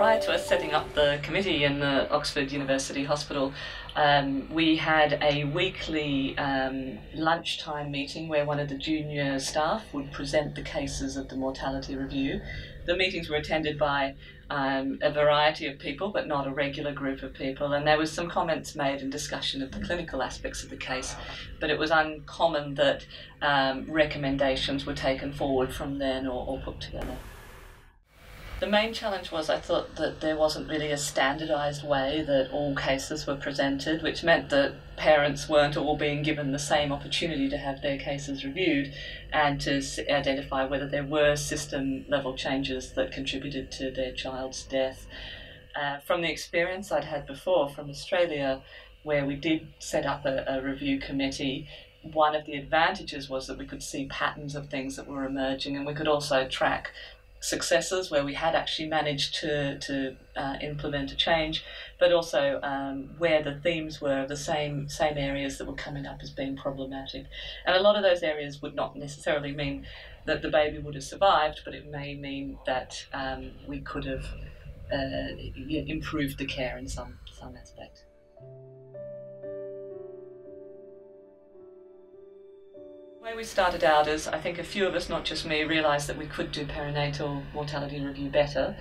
prior to us setting up the committee in the Oxford University Hospital, we had a weekly lunchtime meeting where one of the junior staff would present the cases of the mortality review. The meetings were attended by a variety of people, but not a regular group of people, and there was some comments made and discussion of the clinical aspects of the case, but it was uncommon that recommendations were taken forward from then or put together. The main challenge was I thought that there wasn't really a standardised way that all cases were presented, which meant that parents weren't all being given the same opportunity to have their cases reviewed and to identify whether there were system level changes that contributed to their child's death. From the experience I'd had before from Australia, where we did set up a review committee, one of the advantages was that we could see patterns of things that were emerging, and we could also track successes where we had actually managed to implement a change, but also where the themes were the same areas that were coming up as being problematic. And a lot of those areas would not necessarily mean that the baby would have survived, but it may mean that we could have improved the care in some aspect. The way we started out is, I think a few of us, not just me, realised that we could do perinatal mortality review better.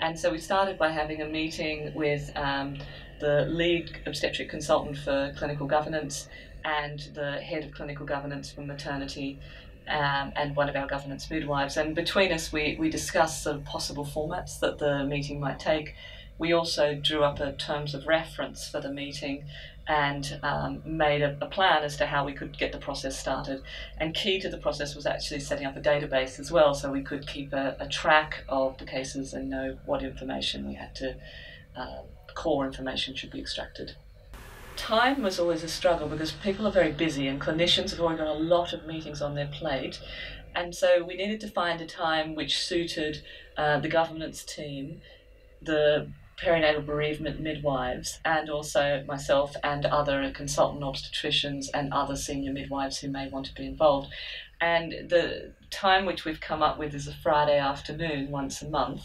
And so we started by having a meeting with the lead obstetric consultant for clinical governance and the head of clinical governance for maternity and one of our governance midwives. And between us, we discussed the possible formats that the meeting might take. We also drew up a terms of reference for the meeting and made a plan as to how we could get the process started. And key to the process was actually setting up a database as well, so we could keep a track of the cases and know what information we had to, core information should be extracted. Time was always a struggle because people are very busy and clinicians have already got a lot of meetings on their plate. And so we needed to find a time which suited the governance team, the perinatal bereavement midwives, and also myself and other consultant obstetricians and other senior midwives who may want to be involved. And the time which we've come up with is a Friday afternoon once a month.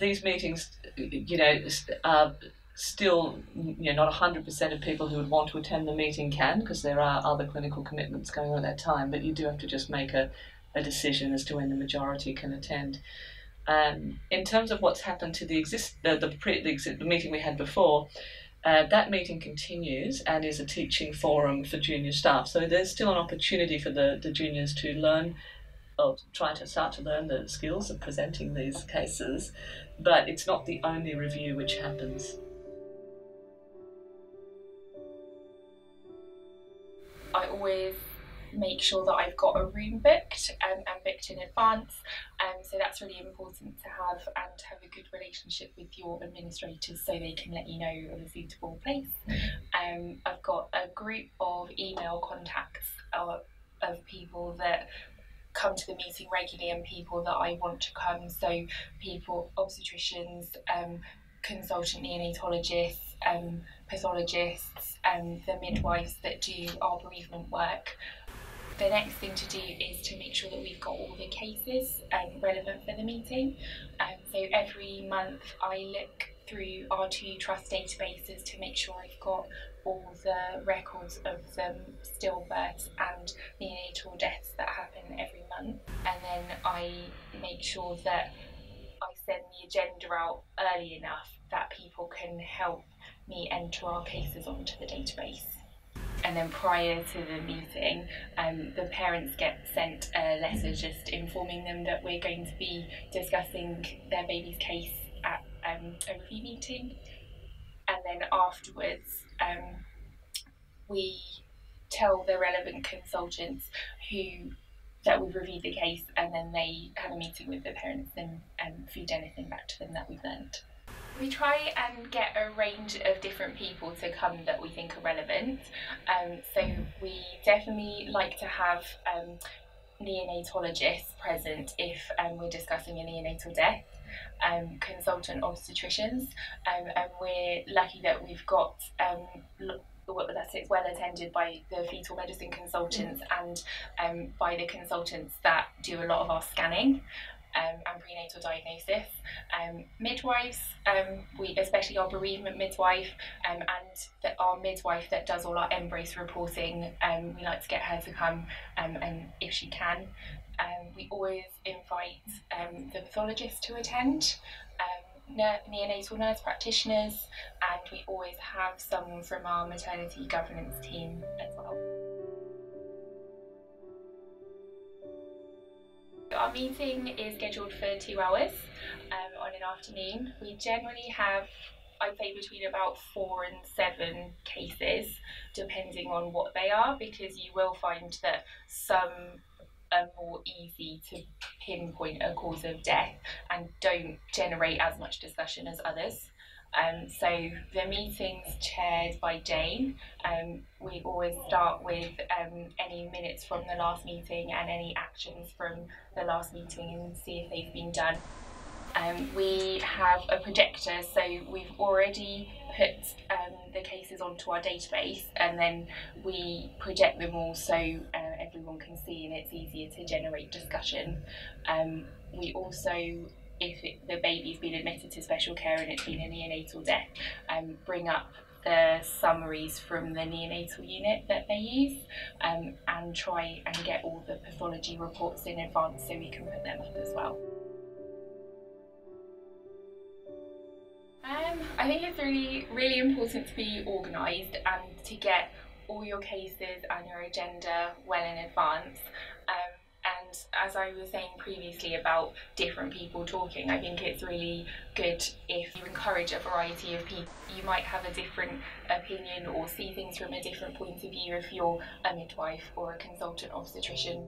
These meetings, you know, are still, you know, not 100% of people who would want to attend the meeting can, because there are other clinical commitments going on at that time, but you do have to just make a decision as to when the majority can attend. In terms of what's happened to the meeting we had before, that meeting continues and is a teaching forum for junior staff. So there's still an opportunity for the juniors to learn, or try to start to learn the skills of presenting these cases, but it's not the only review which happens. I always make sure that I've got a room booked and booked in advance, so that's really important to have, and have a good relationship with your administrators so they can let you know of a suitable place. I've got a group of email contacts of people that come to the meeting regularly and people that I want to come, so people, obstetricians, consultant neonatologists, pathologists, and the midwives that do our bereavement work. The next thing to do is to make sure that we've got all the cases relevant for the meeting. So every month I look through our two trust databases to make sure I've got all the records of the stillbirths and neonatal deaths that happen every month. And then I make sure that I send the agenda out early enough that people can help me enter our cases onto the database. And then prior to the meeting, the parents get sent a letter just informing them that we're going to be discussing their baby's case at a review meeting. And then afterwards, we tell the relevant consultants that we've reviewed the case, and then they have a meeting with the parents and feed anything back to them that we've learned. We try and get a range of different people to come that we think are relevant. So we definitely like to have neonatologists present if we're discussing a neonatal death, consultant obstetricians, and we're lucky that we've got that it's well attended by the fetal medicine consultants and by the consultants that do a lot of our scanning. and prenatal diagnosis. Midwives, especially our bereavement midwife and our midwife that does all our MBRRACE reporting, we like to get her to come and if she can. We always invite the pathologist to attend, neonatal nurse practitioners, and we always have someone from our maternity governance team as well. Our meeting is scheduled for 2 hours on an afternoon. We generally have, I'd say, between about 4 and 7 cases, depending on what they are, because you will find that some are more easy to pinpoint a cause of death and don't generate as much discussion as others. So the meeting's chaired by Jane. We always start with any minutes from the last meeting and any actions from the last meeting and see if they've been done. We have a projector, so we've already put the cases onto our database and then we project them all so everyone can see and it's easier to generate discussion. We also, if the baby's been admitted to special care and it's been a neonatal death, bring up the summaries from the neonatal unit that they use and try and get all the pathology reports in advance so we can put them up as well. I think it's really important to be organised and to get all your cases and your agenda well in advance. And as I was saying previously about different people talking, I think it's really good if you encourage a variety of people. You might have a different opinion or see things from a different point of view if you're a midwife or a consultant obstetrician.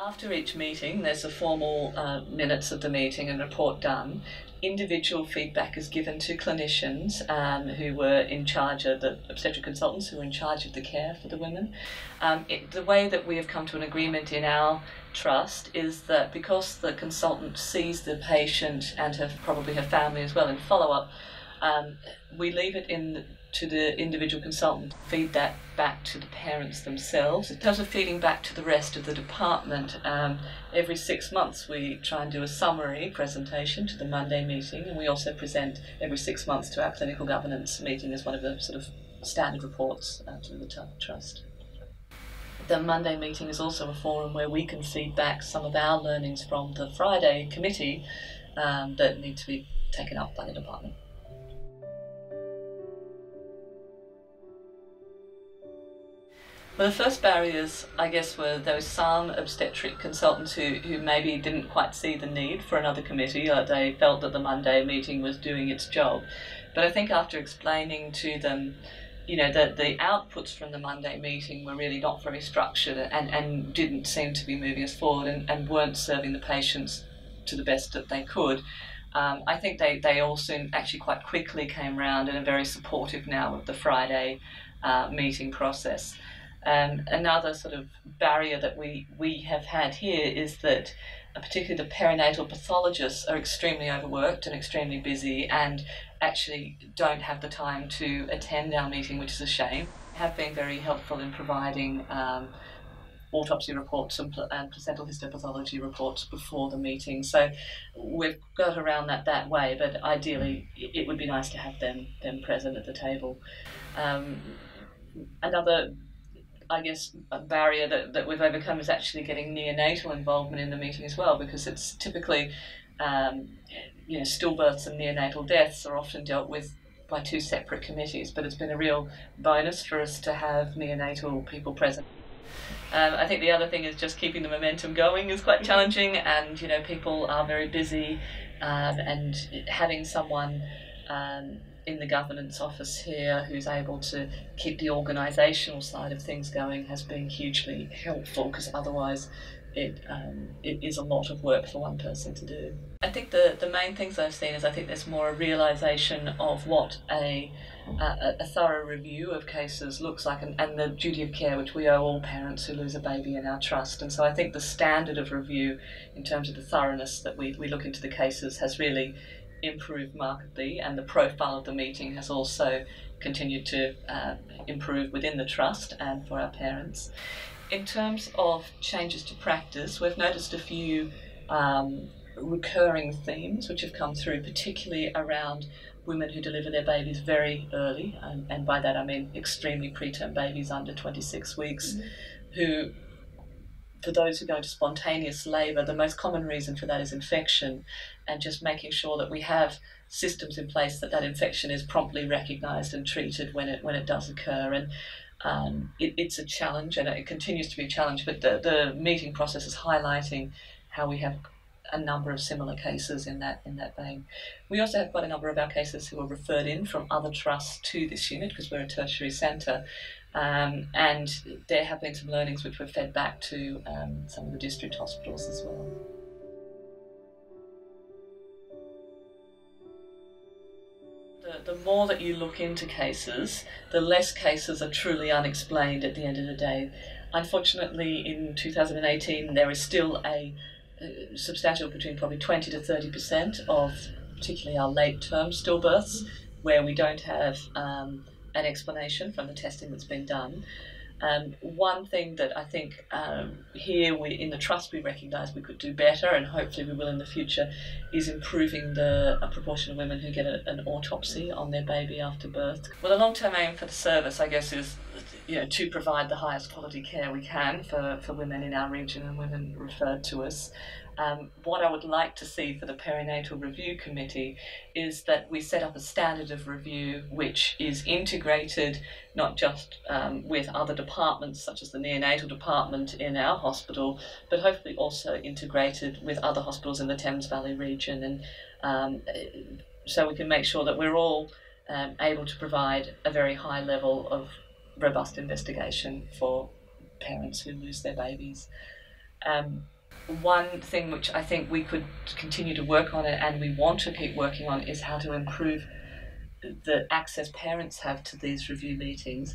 After each meeting, there's a formal minutes of the meeting and report done. Individual feedback is given to clinicians who were in charge of the obstetric consultants who were in charge of the care for the women. The way that we have come to an agreement in our trust is that because the consultant sees the patient and probably her family as well in follow-up, we leave it to the individual consultant, feed that back to the parents themselves. In terms of feeding back to the rest of the department, every 6 months we try and do a summary presentation to the Monday meeting, and we also present every 6 months to our clinical governance meeting as one of the sort of standard reports to the trust. The Monday meeting is also a forum where we can feed back some of our learnings from the Friday committee that need to be taken up by the department. Well, the first barriers, I guess, were those some obstetric consultants who maybe didn't quite see the need for another committee, or they felt that the Monday meeting was doing its job. But I think after explaining to them, you know, that the outputs from the Monday meeting were really not very structured and didn't seem to be moving us forward and weren't serving the patients to the best that they could, I think they all soon actually quite quickly came round and are very supportive now of the Friday meeting process. Another sort of barrier that we have had here is that particularly the perinatal pathologists are extremely overworked and extremely busy and actually don't have the time to attend our meeting, which is a shame. They have been very helpful in providing autopsy reports and placental histopathology reports before the meeting. So we've got around that way, but ideally it would be nice to have them present at the table. Another, I guess, a barrier that we've overcome is actually getting neonatal involvement in the meeting as well, because it's typically, you know, stillbirths and neonatal deaths are often dealt with by two separate committees, but it's been a real bonus for us to have neonatal people present. I think the other thing is just keeping the momentum going is quite challenging, and, you know, people are very busy, and having someone in the governance office here who's able to keep the organisational side of things going has been hugely helpful, because otherwise it is a lot of work for one person to do. I think the main things I've seen is I think there's more a realisation of what a thorough review of cases looks like and the duty of care which we owe all parents who lose a baby in our trust. And so I think the standard of review in terms of the thoroughness that we look into the cases has really improved markedly, and the profile of the meeting has also continued to improve within the trust and for our parents. In terms of changes to practice, we've noticed a few recurring themes which have come through, particularly around women who deliver their babies very early, and by that I mean extremely preterm babies under 26 weeks, who, for those who go into spontaneous labour, the most common reason for that is infection, and just making sure that we have systems in place that that infection is promptly recognised and treated when it does occur. And it's a challenge, and it continues to be a challenge, but the meeting process is highlighting how we have a number of similar cases in that vein. We also have quite a number of our cases who are referred in from other trusts to this unit because we're a tertiary centre, and there have been some learnings which were fed back to some of the district hospitals as well. The more that you look into cases, the less cases are truly unexplained at the end of the day. Unfortunately, in 2018 there is still a substantial, between probably 20 to 30% of particularly our late-term stillbirths, where we don't have an explanation from the testing that's been done. One thing that I think here in the trust we recognise we could do better, and hopefully we will in the future, is improving the proportion of women who get an autopsy on their baby after birth. Well, the long-term aim for the service, I guess, is to provide the highest quality care we can for women in our region and women referred to us. What I would like to see for the Perinatal Review Committee is that we set up a standard of review which is integrated not just with other departments such as the neonatal department in our hospital, but hopefully also integrated with other hospitals in the Thames Valley region, and so we can make sure that we're all able to provide a very high level of robust investigation for parents who lose their babies. One thing which I think we could continue to work on, and we want to keep working on, is how to improve the access parents have to these review meetings.